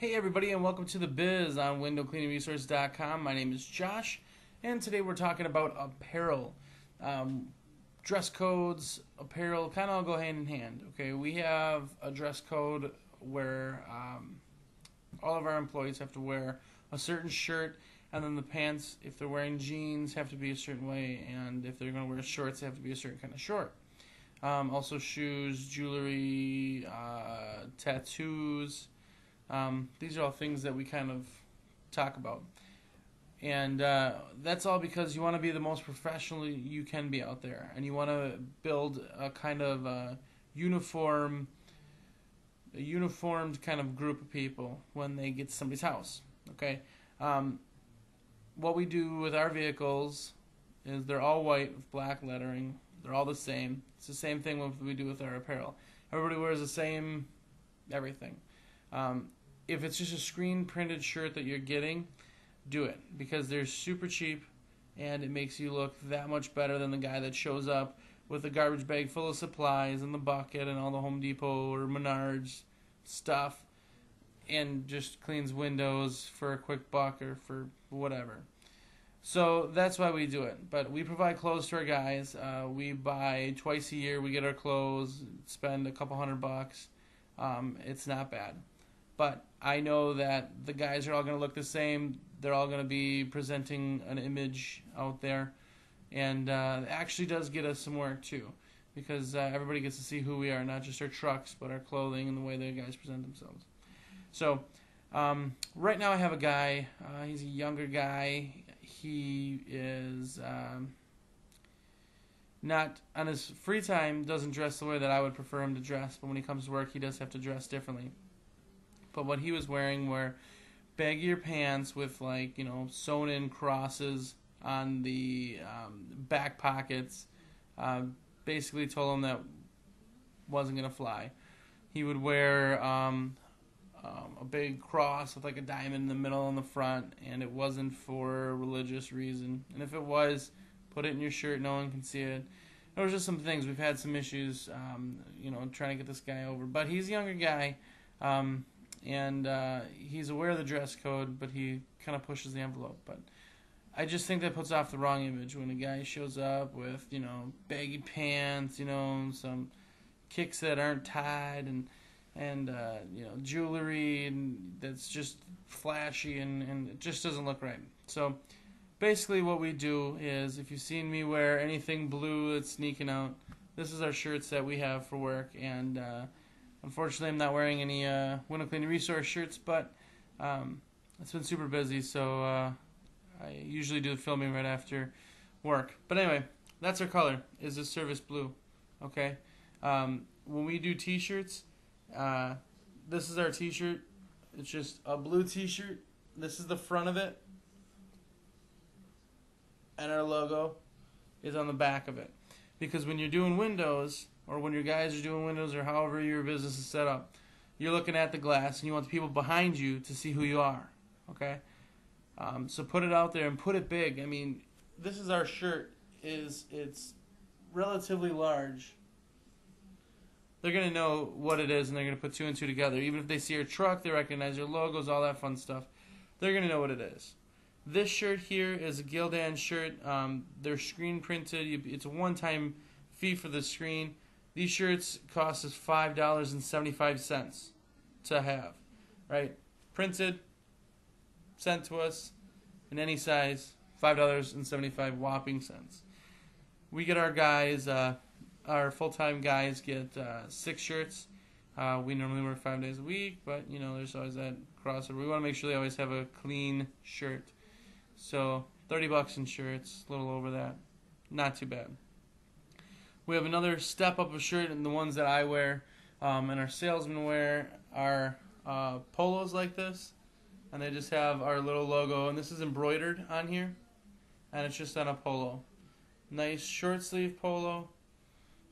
Hey everybody, and welcome to The Biz on windowcleaningresource.com. My name is Josh, and today we're talking about apparel. Dress codes, apparel, kind of all go hand in hand. Okay, we have a dress code where all of our employees have to wear a certain shirt, and then the pants, if they're wearing jeans, have to be a certain way, and if they're going to wear shorts, they have to be a certain kind of short. Also shoes, jewelry, tattoos. These are all things that we kind of talk about. And that's all because you want to be the most professional you can be out there. And you want to build a kind of a uniformed kind of group of people when they get to somebody's house. Okay. What we do with our vehicles is they're all white with black lettering. They're all the same. It's the same thing what we do with our apparel. Everybody wears the same everything. If it's just a screen printed shirt that you're getting, do it, because they're super cheap and it makes you look that much better than the guy that shows up with a garbage bag full of supplies and the bucket and all the Home Depot or Menards stuff and just cleans windows for a quick buck or for whatever. So that's why we do it. But we provide clothes to our guys. We buy twice a year. We get our clothes, spend a couple $100. It's not bad. But I know that the guys are all going to look the same. They're all going to be presenting an image out there. And it actually does get us some work, too, because everybody gets to see who we are, not just our trucks, but our clothing and the way the guys present themselves. So right now I have a guy. He's a younger guy. He is not on his free time, doesn't dress the way that I would prefer him to dress, but when he comes to work, he does have to dress differently. But what he was wearing were baggier pants with, like, you know, sewn in crosses on the back pockets. Basically told him that wasn't going to fly. He would wear a big cross with like a diamond in the middle and the front, and it wasn't for a religious reason. And if it was, put it in your shirt, no one can see it. There was just some things. We've had some issues, you know, trying to get this guy over. But he's a younger guy. And he's aware of the dress code, but he kind of pushes the envelope. But I just think that puts off the wrong image when a guy shows up with, you know, baggy pants, you know, some kicks that aren't tied, and you know, jewelry and that's just flashy, and it just doesn't look right. So basically what we do is, if you've seen me wear anything blue that's sneaking out, this is our shirts that we have for work. And unfortunately, I'm not wearing any Window Cleaning Resource shirts, but it's been super busy, so I usually do the filming right after work. But anyway, that's our color, is the service blue. Okay. When we do T-shirts, this is our T-shirt. It's just a blue T-shirt. This is the front of it, and our logo is on the back of it. Because when you're doing windows, or when your guys are doing windows, or however your business is set up, you're looking at the glass and you want the people behind you to see who you are. Okay? So put it out there and put it big. I mean, this is our shirt. It's relatively large. They're going to know what it is, and they're going to put two and two together. Even if they see your truck, they recognize your logos, all that fun stuff. They're going to know what it is. This shirt here is a Gildan shirt. They're screen printed. It's a one-time fee for the screen. These shirts cost us $5.75 to have, right? Printed, sent to us in any size, $5.75. We get our guys, our full-time guys get 6 shirts. We normally work 5 days a week, but you know, there's always that crossover. We want to make sure they always have a clean shirt. So $30 in shirts, a little over that, not too bad. We have another step up of shirt, and the ones that I wear and our salesmen wear are polos like this, and they just have our little logo, and this is embroidered on here, and it's just on a polo. Nice short sleeve polo.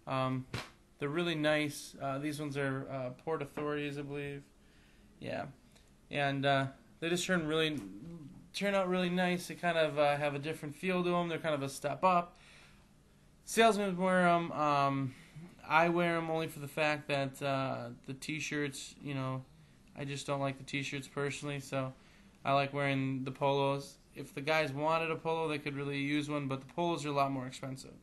They're really nice. These ones are Port Authorities, I believe. Yeah, and they just turn out really nice. They kind of have a different feel to them. They're kind of a step up. Salesmen wear them. I wear them only for the fact that the T-shirts, you know, I just don't like the t-shirts personally, so I like wearing the polos. If the guys wanted a polo, they could really use one, but the polos are a lot more expensive.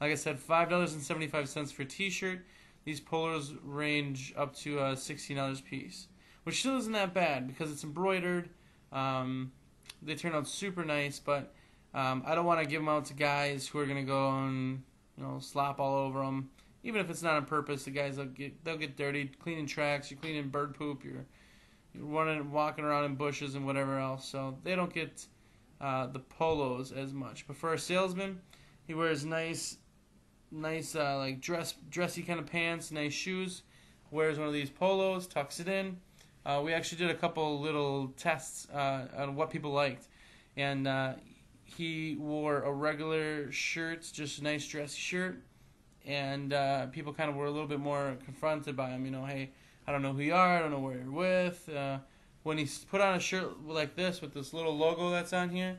Like I said, $5.75 for a t-shirt. These polos range up to $16 a piece, which still isn't that bad because it's embroidered. They turn out super nice, but I don't want to give them out to guys who are going to go and, you know, slop all over them. Even if it's not on purpose, the guys, they'll get dirty, cleaning tracks, you're cleaning bird poop, you're running, walking around in bushes and whatever else. So they don't get the polos as much. But for a salesman, he wears nice like dressy kind of pants, nice shoes, wears one of these polos, tucks it in. We actually did a couple little tests on what people liked, and he wore a regular shirt, just a nice dressy shirt, and people kind of were a little bit more confronted by him. You know, hey, I don't know who you are, I don't know where you're with. When he put on a shirt like this with this little logo that's on here,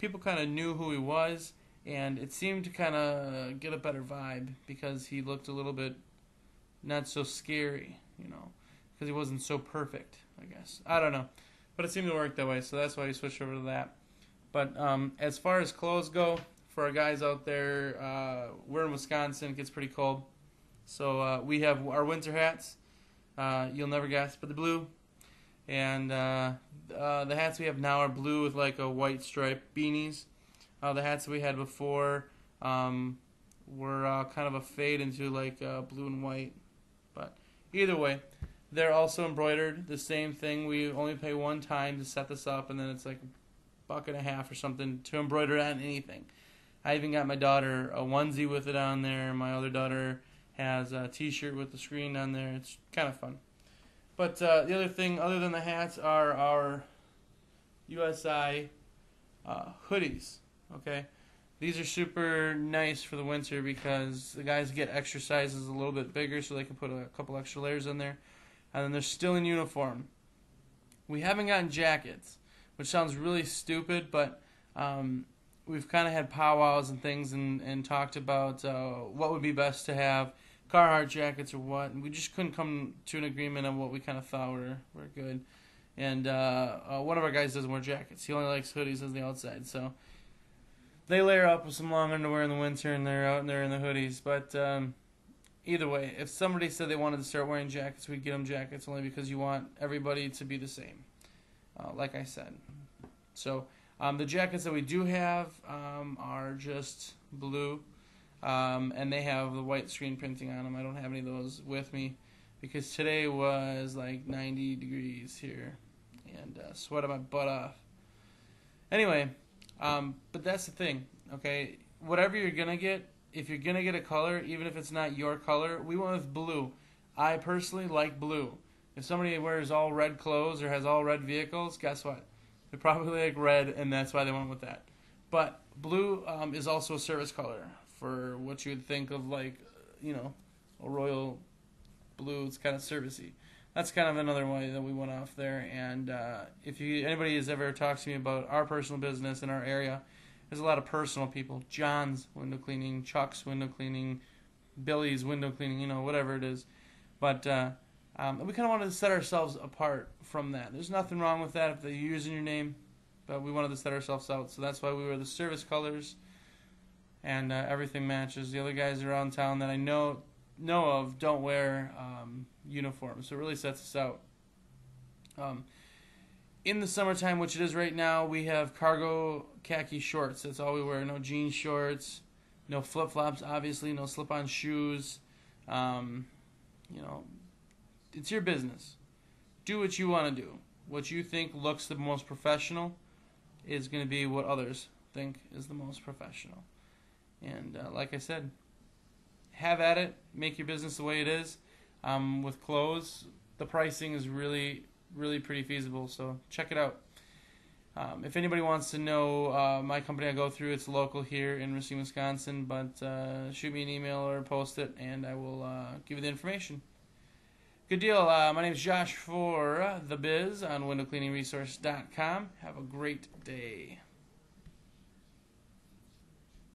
people kind of knew who he was, and it seemed to kind of get a better vibe because he looked a little bit not so scary, you know, because he wasn't so perfect, I guess. I don't know, but it seemed to work that way, so that's why he switched over to that. But as far as clothes go, for our guys out there, we're in Wisconsin, it gets pretty cold. So we have our winter hats, you'll never guess, but the blue. And the hats we have now are blue with like a white stripe beanies. The hats that we had before were kind of a fade into like blue and white. But either way, they're also embroidered, the same thing. We only pay one time to set this up, and then it's like $1.50 or something to embroider on anything. I even got my daughter a onesie with it on there. My other daughter has a t-shirt with the screen on there. It's kind of fun. But the other thing other than the hats are our USI hoodies. Okay, these are super nice for the winter because the guys get extra sizes a little bit bigger, so they can put a couple extra layers in there. And then they're still in uniform. We haven't gotten jackets, which sounds really stupid, but we've kind of had powwows and things and talked about what would be best to have, Carhartt jackets or what, and we just couldn't come to an agreement on what we kind of thought were good. And one of our guys doesn't wear jackets. He only likes hoodies on the outside, so they layer up with some long underwear in the winter, and they're out there in the hoodies. But either way, if somebody said they wanted to start wearing jackets, we'd get them jackets only because you want everybody to be the same, like I said. So the jackets that we do have are just blue, and they have the white screen printing on them. I don't have any of those with me because today was like 90 degrees here and sweated my butt off. Anyway, but that's the thing, okay? Whatever you're going to get, if you're going to get a color, even if it's not your color, we went with blue. I personally like blue. If somebody wears all red clothes or has all red vehicles, guess what? They probably like red, and that's why they went with that. But blue is also a service color for what you would think of, like, you know, a royal blue. It's kind of servicey. That's kind of another way that we went off there. And if anybody has ever talked to me about our personal business in our area, there's a lot of personal people. John's window cleaning, Chuck's window cleaning, Billy's window cleaning, you know, whatever it is. But we kind of wanted to set ourselves apart from that. There's nothing wrong with that if they're using your name, but we wanted to set ourselves out. So that's why we were the service colors, and everything matches. The other guys around town that I know of don't wear uniforms, so it really sets us out. In the summertime, which it is right now, we have cargo khaki shorts. That's all we wear. No jean shorts, no flip-flops, obviously, no slip-on shoes. You know, it's your business. Do what you want to do. What you think looks the most professional is going to be what others think is the most professional. And like I said, have at it. Make your business the way it is. With clothes, the pricing is really pretty feasible, so check it out. If anybody wants to know my company I go through, it's local here in Racine, Wisconsin, but shoot me an email or post it, and I will give you the information. Good deal. My name is Josh for The Biz on windowcleaningresource.com. Have a great day.